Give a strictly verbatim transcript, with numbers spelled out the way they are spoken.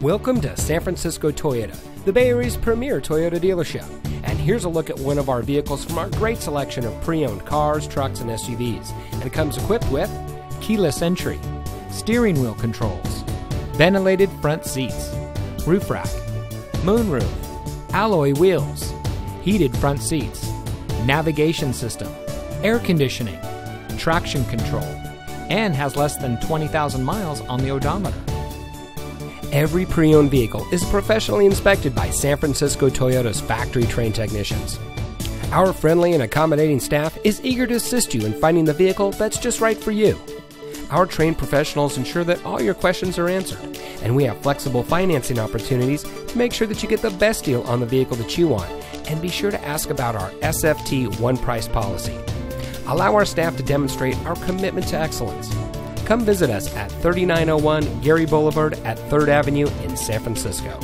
Welcome to San Francisco Toyota, the Bay Area's premier Toyota dealership. And here's a look at one of our vehicles from our great selection of pre-owned cars, trucks, and S U Vs. And it comes equipped with keyless entry, steering wheel controls, ventilated front seats, roof rack, moonroof, alloy wheels, heated front seats, navigation system, air conditioning, traction control, and has less than twenty thousand miles on the odometer. Every pre-owned vehicle is professionally inspected by San Francisco Toyota's factory-trained technicians. Our friendly and accommodating staff is eager to assist you in finding the vehicle that's just right for you. Our trained professionals ensure that all your questions are answered, and we have flexible financing opportunities to make sure that you get the best deal on the vehicle that you want. And be sure to ask about our S F T one-price policy. Allow our staff to demonstrate our commitment to excellence. Come visit us at thirty-nine oh one Geary Boulevard at third Avenue in San Francisco.